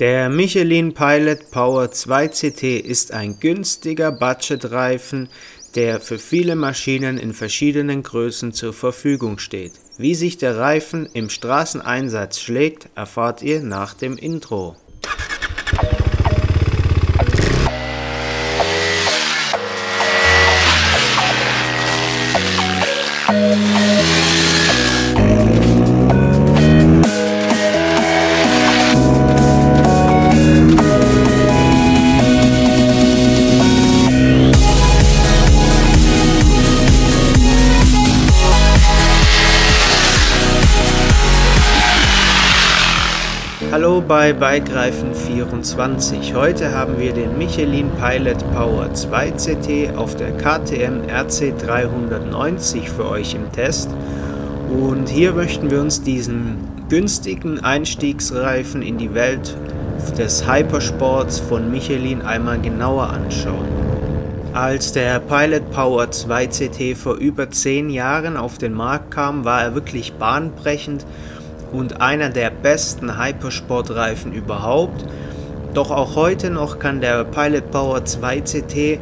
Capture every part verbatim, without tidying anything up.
Der Michelin Pilot Power zwei C T ist ein günstiger Budgetreifen, der für viele Maschinen in verschiedenen Größen zur Verfügung steht. Wie sich der Reifen im Straßeneinsatz schlägt, erfahrt ihr nach dem Intro. Hallo bei Bikereifen vierundzwanzig. Heute haben wir den Michelin Pilot Power zwei C T auf der K T M R C dreihundertneunzig für euch im Test. Und hier möchten wir uns diesen günstigen Einstiegsreifen in die Welt des Hypersports von Michelin einmal genauer anschauen. Als der Pilot Power zwei C T vor über zehn Jahren auf den Markt kam, war er wirklich bahnbrechend und einer der besten Hypersportreifen überhaupt. Doch auch heute noch kann der Pilot Power zwei C T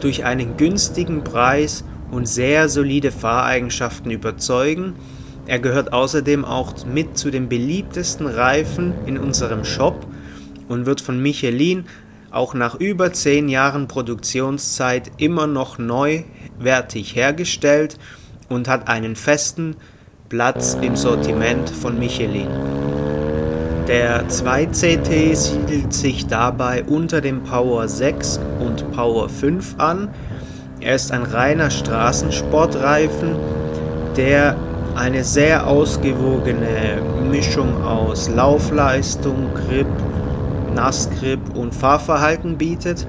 durch einen günstigen Preis und sehr solide Fahreigenschaften überzeugen. Er gehört außerdem auch mit zu den beliebtesten Reifen in unserem Shop und wird von Michelin auch nach über zehn Jahren Produktionszeit immer noch neuwertig hergestellt und hat einen festen Platz im Sortiment von Michelin. Der zwei C T siedelt sich dabei unter dem Power sechs und Power fünf an. Er ist ein reiner Straßensportreifen, der eine sehr ausgewogene Mischung aus Laufleistung, Grip, Nassgrip und Fahrverhalten bietet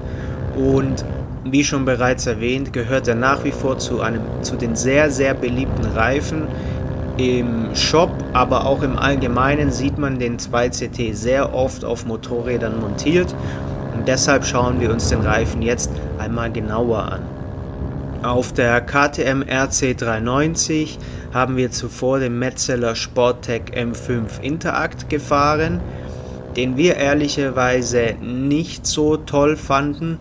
und wie schon bereits erwähnt, gehört er nach wie vor zu einem, zu den sehr, sehr beliebten Reifen. Im Shop, aber auch im Allgemeinen sieht man den zwei C T sehr oft auf Motorrädern montiert und deshalb schauen wir uns den Reifen jetzt einmal genauer an. Auf der K T M R C dreihundertneunzig haben wir zuvor den Metzeler Sportec M fünf Interact gefahren, den wir ehrlicherweise nicht so toll fanden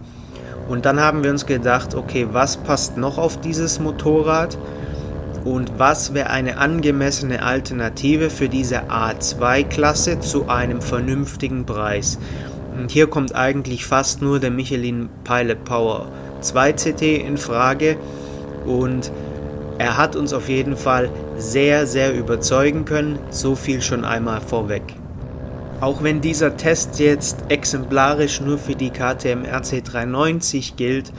und dann haben wir uns gedacht, okay, was passt noch auf dieses Motorrad? Und was wäre eine angemessene Alternative für diese A zwei Klasse zu einem vernünftigen Preis? Und hier kommt eigentlich fast nur der Michelin Pilot Power zwei C T in Frage. Und er hat uns auf jeden Fall sehr, sehr überzeugen können. So viel schon einmal vorweg. Auch wenn dieser Test jetzt exemplarisch nur für die K T M R C dreihundertneunzig gilt,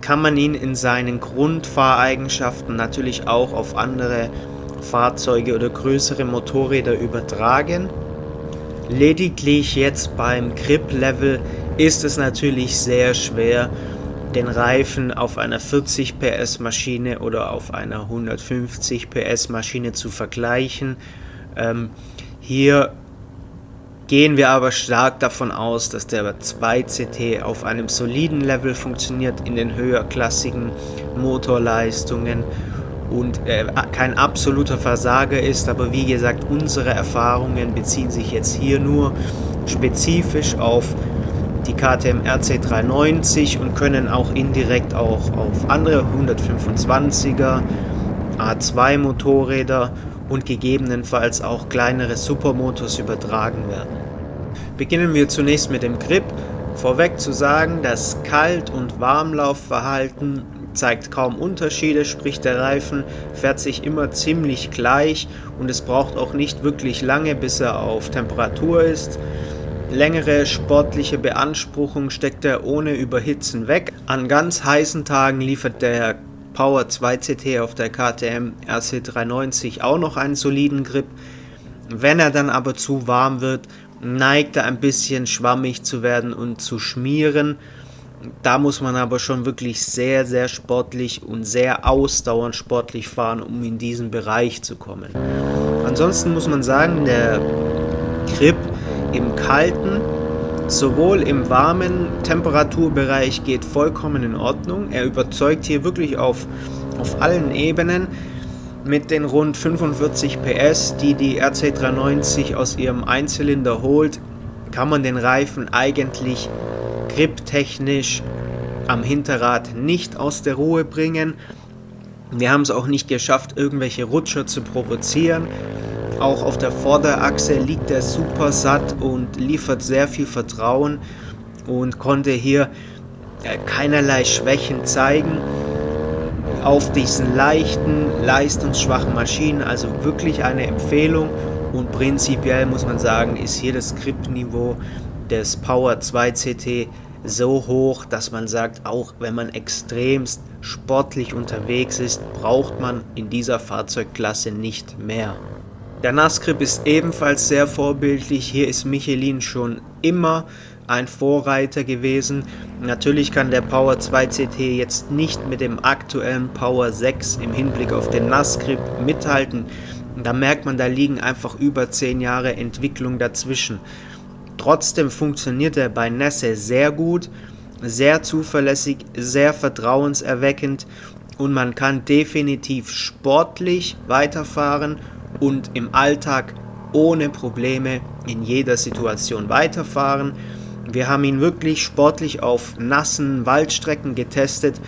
kann man ihn in seinen Grundfahreigenschaften natürlich auch auf andere Fahrzeuge oder größere Motorräder übertragen. Lediglich jetzt beim Grip-Level ist es natürlich sehr schwer, den Reifen auf einer vierzig P S Maschine oder auf einer hundertfünfzig P S Maschine zu vergleichen. Ähm, hier gehen wir aber stark davon aus, dass der zwei C T auf einem soliden Level funktioniert in den höherklassigen Motorleistungen und äh, kein absoluter Versager ist, aber wie gesagt, unsere Erfahrungen beziehen sich jetzt hier nur spezifisch auf die K T M R C dreihundertneunzig und können auch indirekt auch auf andere hundertfünfundzwanziger, A zwei Motorräder und gegebenenfalls auch kleinere Supermotos übertragen werden. Beginnen wir zunächst mit dem Grip. Vorweg zu sagen, das Kalt- und Warmlaufverhalten zeigt kaum Unterschiede, sprich der Reifen fährt sich immer ziemlich gleich und es braucht auch nicht wirklich lange, bis er auf Temperatur ist. Längere sportliche Beanspruchung steckt er ohne Überhitzen weg. An ganz heißen Tagen liefert der Power zwei C T auf der K T M R C dreihundertneunzig auch noch einen soliden Grip. Wenn er dann aber zu warm wird, neigt er ein bisschen schwammig zu werden und zu schmieren. Da muss man aber schon wirklich sehr, sehr sportlich und sehr ausdauernd sportlich fahren, um in diesen Bereich zu kommen. Ansonsten muss man sagen, der Grip im Kalten, sowohl im warmen Temperaturbereich geht vollkommen in Ordnung. Er überzeugt hier wirklich auf, auf allen Ebenen mit den rund fünfundvierzig P S, die die R C dreihundertneunzig aus ihrem Einzylinder holt. kann man den Reifen eigentlich griptechnisch am Hinterrad nicht aus der Ruhe bringen. Wir haben es auch nicht geschafft, irgendwelche Rutscher zu provozieren. Auch auf der Vorderachse liegt er super satt und liefert sehr viel Vertrauen und konnte hier keinerlei Schwächen zeigen auf diesen leichten, leistungsschwachen Maschinen. Also wirklich eine Empfehlung, und prinzipiell muss man sagen, ist hier das Grip-Niveau des Power zwei C T so hoch, dass man sagt, auch wenn man extremst sportlich unterwegs ist, braucht man in dieser Fahrzeugklasse nicht mehr. Der Nassgrip ist ebenfalls sehr vorbildlich. Hier ist Michelin schon immer ein Vorreiter gewesen. Natürlich kann der Power zwei C T jetzt nicht mit dem aktuellen Power sechs im Hinblick auf den Nassgrip mithalten. Da merkt man, da liegen einfach über zehn Jahre Entwicklung dazwischen. Trotzdem funktioniert er bei Nässe sehr gut, sehr zuverlässig, sehr vertrauenserweckend, und man kann definitiv sportlich weiterfahren und im Alltag ohne Probleme in jeder Situation weiterfahren. Wir haben ihn wirklich sportlich auf nassen Waldstrecken getestet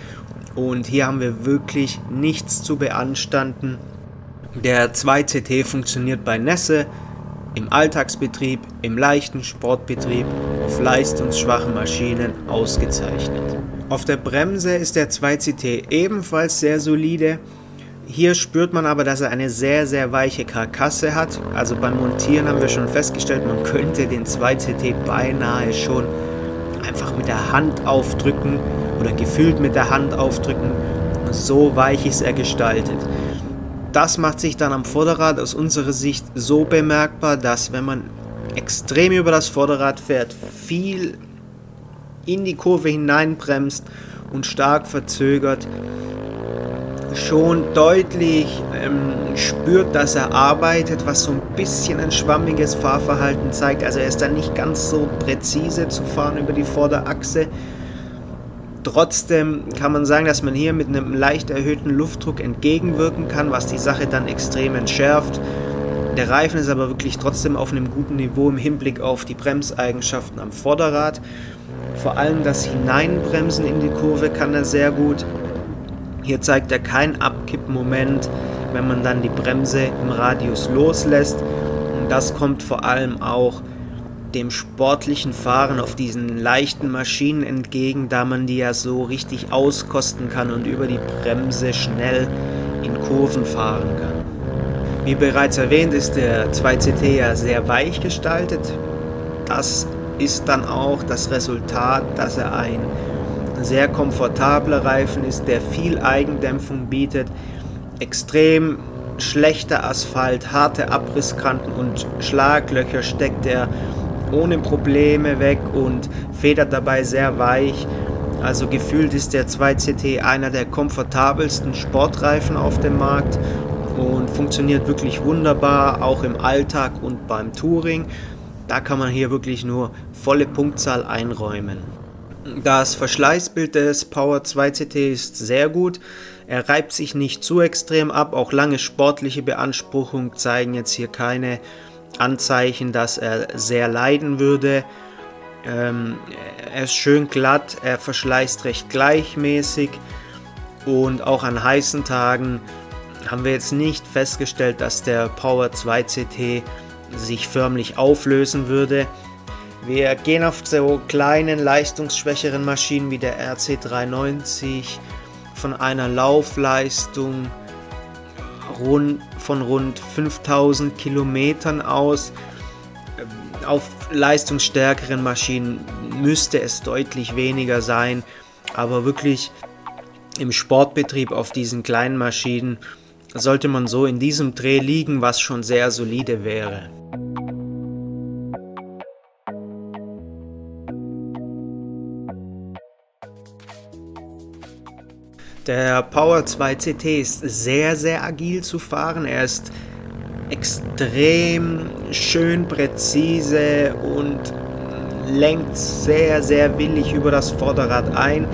und hier haben wir wirklich nichts zu beanstanden. Der zwei C T funktioniert bei Nässe, im Alltagsbetrieb, im leichten Sportbetrieb, auf leistungsschwachen Maschinen ausgezeichnet. Auf der Bremse ist der zwei C T ebenfalls sehr solide. Hier spürt man aber, dass er eine sehr, sehr weiche Karkasse hat. Also beim Montieren haben wir schon festgestellt, man könnte den zwei C T beinahe schon einfach mit der Hand aufdrücken oder gefühlt mit der Hand aufdrücken. So weich ist er gestaltet. Das macht sich dann am Vorderrad aus unserer Sicht so bemerkbar, dass wenn man extrem über das Vorderrad fährt, viel in die Kurve hineinbremst und stark verzögert, schon deutlich ähm, spürt, dass er arbeitet, was so ein bisschen ein schwammiges Fahrverhalten zeigt. Also er ist dann nicht ganz so präzise zu fahren über die Vorderachse. Trotzdem kann man sagen, dass man hier mit einem leicht erhöhten Luftdruck entgegenwirken kann, was die Sache dann extrem entschärft. Der Reifen ist aber wirklich trotzdem auf einem guten Niveau im Hinblick auf die Bremseigenschaften am Vorderrad. Vor allem das Hineinbremsen in die Kurve kann er sehr gut. Hier zeigt er keinen Abkippmoment, wenn man dann die Bremse im Radius loslässt. Und das kommt vor allem auch dem sportlichen Fahren auf diesen leichten Maschinen entgegen, da man die ja so richtig auskosten kann und über die Bremse schnell in Kurven fahren kann. Wie bereits erwähnt, ist der zwei C T ja sehr weich gestaltet. Das ist dann auch das Resultat, dass er ein sehr komfortabler Reifen ist, der viel Eigendämpfung bietet, extrem schlechter Asphalt, harte Abrisskanten und Schlaglöcher steckt er ohne Probleme weg und federt dabei sehr weich. Also gefühlt ist der zwei C T einer der komfortabelsten Sportreifen auf dem Markt und funktioniert wirklich wunderbar, auch im Alltag und beim Touring. Da kann man hier wirklich nur volle Punktzahl einräumen. Das Verschleißbild des Power zwei C T ist sehr gut. Er reibt sich nicht zu extrem ab. Auch lange sportliche Beanspruchung zeigen jetzt hier keine Anzeichen, dass er sehr leiden würde. Ähm, er ist schön glatt, er verschleißt recht gleichmäßig und auch an heißen Tagen haben wir jetzt nicht festgestellt, dass der Power zwei C T sich förmlich auflösen würde. Wir gehen auf so kleinen, leistungsschwächeren Maschinen wie der R C dreihundertneunzig von einer Laufleistung Rund, von rund fünftausend Kilometern aus. Auf leistungsstärkeren Maschinen müsste es deutlich weniger sein, aber wirklich im Sportbetrieb auf diesen kleinen Maschinen sollte man so in diesem Dreh liegen, was schon sehr solide wäre. Der Power zwei C T ist sehr, sehr agil zu fahren. Er ist extrem schön präzise und lenkt sehr, sehr willig über das Vorderrad ein.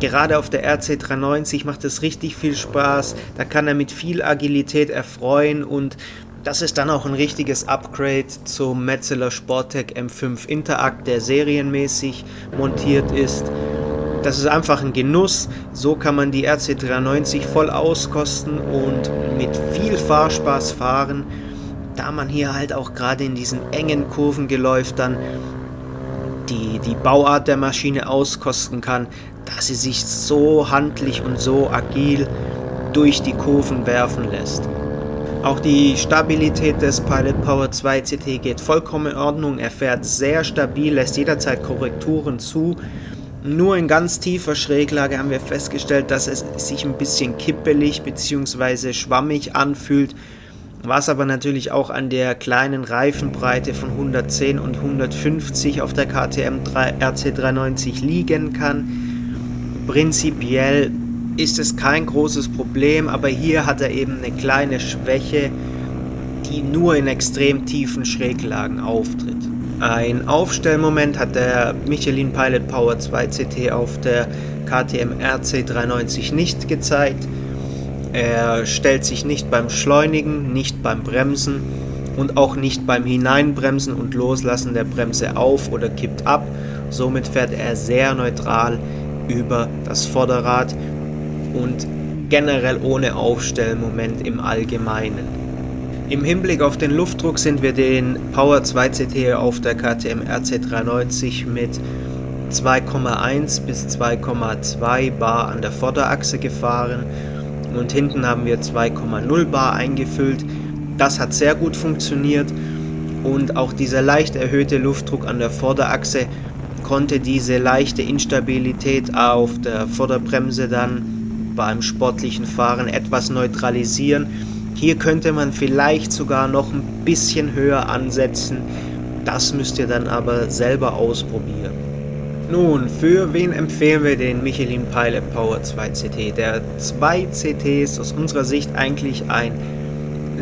Gerade auf der R C dreihundertneunzig macht es richtig viel Spaß. Da kann er mit viel Agilität erfreuen und Das ist dann auch ein richtiges Upgrade zum Metzeler Sportec M fünf Interact, der serienmäßig montiert ist. Das ist einfach ein Genuss, so kann man die R C dreihundertneunzig voll auskosten und mit viel Fahrspaß fahren, da man hier halt auch gerade in diesen engen Kurvengeläuftern die, die Bauart der Maschine auskosten kann, dass sie sich so handlich und so agil durch die Kurven werfen lässt. Auch die Stabilität des Pilot Power zwei C T geht vollkommen in Ordnung, er fährt sehr stabil, lässt jederzeit Korrekturen zu. Nur in ganz tiefer Schräglage haben wir festgestellt, dass es sich ein bisschen kippelig bzw. schwammig anfühlt, was aber natürlich auch an der kleinen Reifenbreite von hundertzehn und hundertfünfzig auf der K T M R C dreihundertneunzig liegen kann. Prinzipiell ist es kein großes Problem, aber hier hat er eben eine kleine Schwäche, die nur in extrem tiefen Schräglagen auftritt. Ein Aufstellmoment hat der Michelin Pilot Power zwei C T auf der K T M R C dreihundertneunzig nicht gezeigt. Er stellt sich nicht beim Schleunigen, nicht beim Bremsen und auch nicht beim Hineinbremsen und Loslassen der Bremse auf oder kippt ab. Somit fährt er sehr neutral über das Vorderrad und generell ohne Aufstellmoment im Allgemeinen. Im Hinblick auf den Luftdruck sind wir den Power zwei C T auf der K T M R C dreihundertneunzig mit zwei Komma eins bis zwei Komma zwei Bar an der Vorderachse gefahren und hinten haben wir zwei Komma null Bar eingefüllt. Das hat sehr gut funktioniert und auch dieser leicht erhöhte Luftdruck an der Vorderachse konnte diese leichte Instabilität auf der Vorderbremse dann beim sportlichen Fahren etwas neutralisieren. Hier könnte man vielleicht sogar noch ein bisschen höher ansetzen, das müsst ihr dann aber selber ausprobieren. Nun, für wen empfehlen wir den Michelin Pilot Power zwei C T? Der zwei C T ist aus unserer Sicht eigentlich ein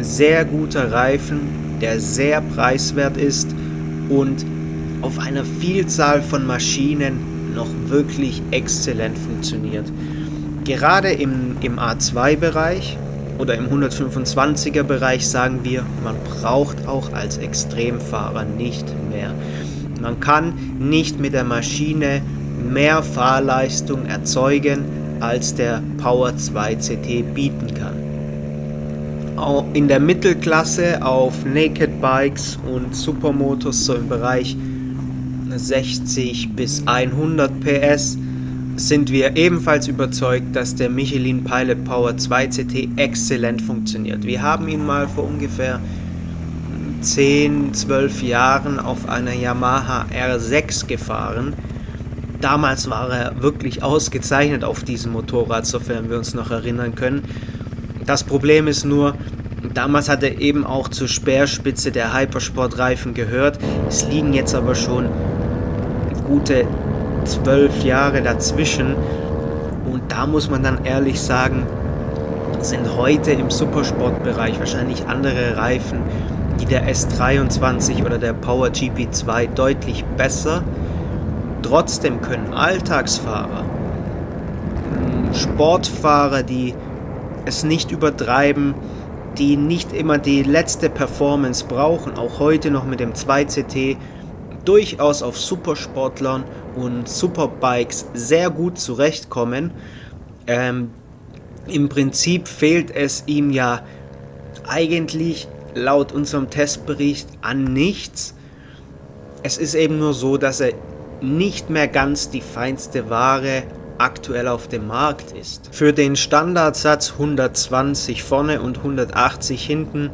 sehr guter Reifen, der sehr preiswert ist und auf einer Vielzahl von Maschinen noch wirklich exzellent funktioniert. Gerade im, im A zwei-Bereich oder im hundertfünfundzwanziger Bereich sagen wir, man braucht auch als Extremfahrer nicht mehr. Man kann nicht mit der Maschine mehr Fahrleistung erzeugen, als der Power zwei C T bieten kann. Auch in der Mittelklasse auf Naked Bikes und Supermotos so im Bereich sechzig bis hundert P S sind wir ebenfalls überzeugt, dass der Michelin Pilot Power zwei C T exzellent funktioniert. Wir haben ihn mal vor ungefähr zehn, zwölf Jahren auf einer Yamaha R sechs gefahren. Damals war er wirklich ausgezeichnet auf diesem Motorrad, sofern wir uns noch erinnern können. Das Problem ist nur, damals hat er eben auch zur Speerspitze der Hypersport-Reifen gehört. Es liegen jetzt aber schon gute zwölf Jahre dazwischen und da muss man dann ehrlich sagen, sind heute im Supersportbereich wahrscheinlich andere Reifen, die der S dreiundzwanzig oder der Power G P zwei deutlich besser. Trotzdem können Alltagsfahrer, Sportfahrer, die es nicht übertreiben, die nicht immer die letzte Performance brauchen, auch heute noch mit dem zwei C T, durchaus auf Supersportlern und Superbikes sehr gut zurechtkommen. Ähm, im Prinzip fehlt es ihm ja eigentlich laut unserem Testbericht an nichts. Es ist eben nur so, dass er nicht mehr ganz die feinste Ware aktuell auf dem Markt ist. Für den Standardsatz hundertzwanzig vorne und hundertachtzig hinten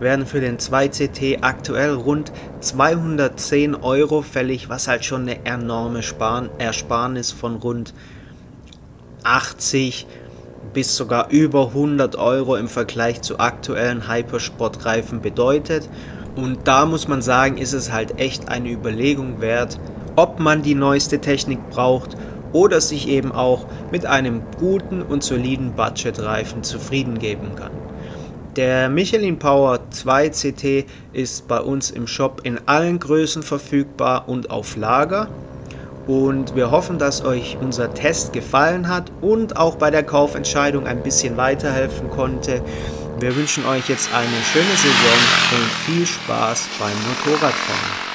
werden für den zwei C T aktuell rund zweihundertzehn Euro fällig, was halt schon eine enorme Spar- Ersparnis von rund achtzig bis sogar über hundert Euro im Vergleich zu aktuellen Hypersport-Reifen bedeutet. Und da muss man sagen, ist es halt echt eine Überlegung wert, ob man die neueste Technik braucht oder sich eben auch mit einem guten und soliden Budgetreifen zufrieden geben kann. Der Michelin Power zwei C T ist bei uns im Shop in allen Größen verfügbar und auf Lager. Und wir hoffen, dass euch unser Test gefallen hat und auch bei der Kaufentscheidung ein bisschen weiterhelfen konnte. Wir wünschen euch jetzt eine schöne Saison und viel Spaß beim Motorradfahren.